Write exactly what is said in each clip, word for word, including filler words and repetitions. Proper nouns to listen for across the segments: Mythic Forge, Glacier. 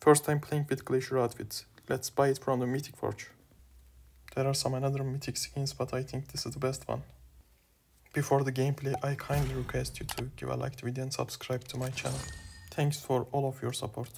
First time playing with Glacier outfits. Let's buy it from the Mythic Forge. There are some another Mythic skins, but I think this is the best one. Before the gameplay, I kindly request you to give a like to the video and subscribe to my channel. Thanks for all of your support.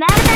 mad at